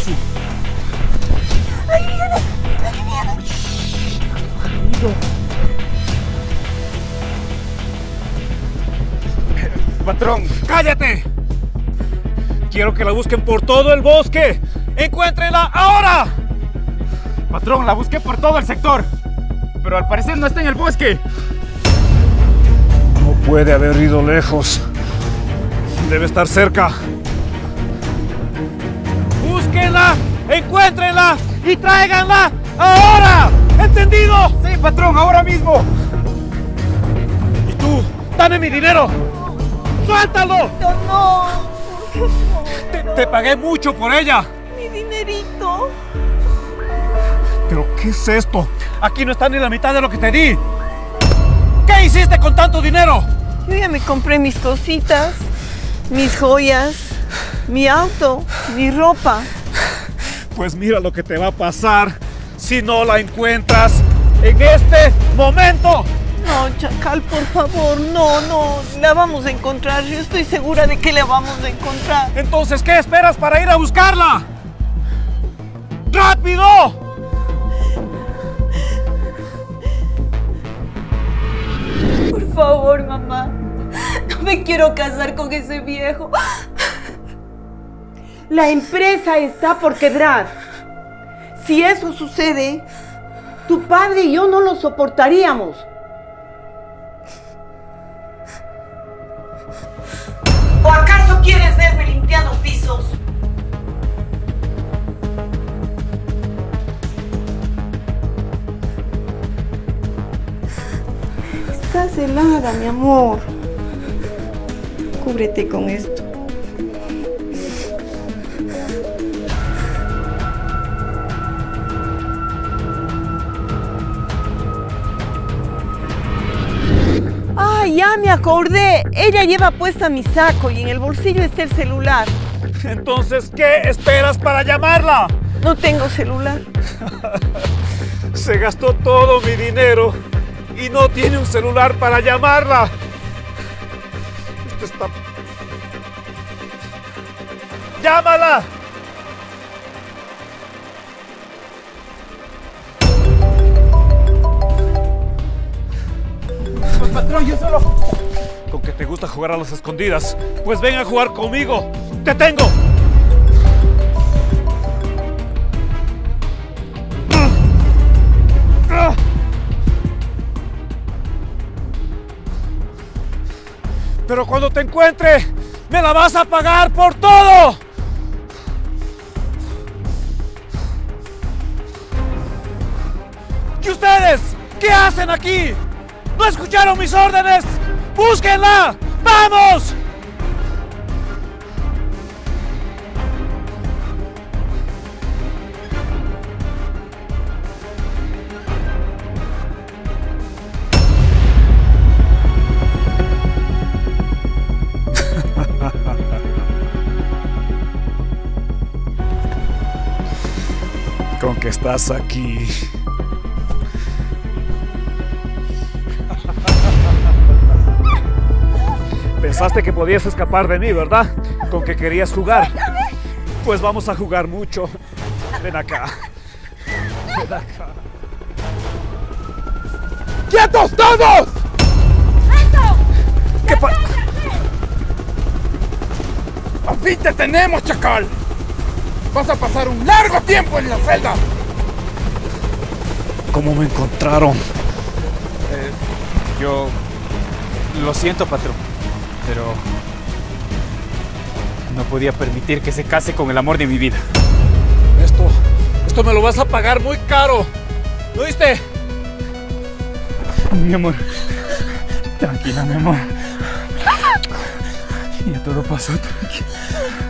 fácil. ¡Ahí viene! ¡Ahí viene! Shh, amigo. Patrón, cállate. Quiero que la busquen por todo el bosque. ¡Encuéntrenla ahora! Patrón, la busqué por todo el sector, pero al parecer no está en el bosque. No puede haber ido lejos. Debe estar cerca. ¡Búsquenla! ¡Encuéntrenla! ¡Y tráiganla ahora! ¿Entendido? Sí, patrón, ahora mismo. Y tú, dame mi dinero. ¡Suéltalo! No, te pagué mucho por ella. Mi dinerito. ¿Pero qué es esto? Aquí no está ni la mitad de lo que te di. ¿Qué hiciste con tanto dinero? Yo ya me compré mis cositas, mis joyas, mi auto, mi ropa. Pues mira lo que te va a pasar si no la encuentras en este momento. No, Chacal, por favor, no, la vamos a encontrar. Yo estoy segura de que la vamos a encontrar. Entonces, ¿qué esperas para ir a buscarla? ¡Rápido! Por favor, mamá, no me quiero casar con ese viejo. La empresa está por quebrar. Si eso sucede, tu padre y yo no lo soportaríamos. ¿O acaso quieres verme limpiando pisos? Estás helada, mi amor. Cúbrete con esto. Ah, ya me acordé. Ella lleva puesta mi saco y en el bolsillo está el celular. Entonces, ¿qué esperas para llamarla? No tengo celular. Se gastó todo mi dinero. Y no tiene un celular para llamarla. Esto está... ¡Llámala! Patrón, yo solo... Con que te gusta jugar a las escondidas, pues ven a jugar conmigo. ¡Te tengo! Pero cuando te encuentre, me la vas a pagar por todo. ¿Y ustedes? ¿Qué hacen aquí? ¿No escucharon mis órdenes? ¡Búsquenla! ¡Vamos! Con que estás aquí. Pensaste que podías escapar de mí, ¿verdad? Con que querías jugar. Pues vamos a jugar mucho. Ven acá. Ven acá. ¡Quietos todos! ¿Qué pasa? ¡Al fin te tenemos, Chacal! Vas a pasar un largo tiempo en la celda. ¿Cómo me encontraron? Yo... Lo siento, patrón, pero... No podía permitir que se case con el amor de mi vida. Esto me lo vas a pagar muy caro. ¿Lo viste? Mi amor. Tranquila, mi amor. Ya todo pasó, tranquila.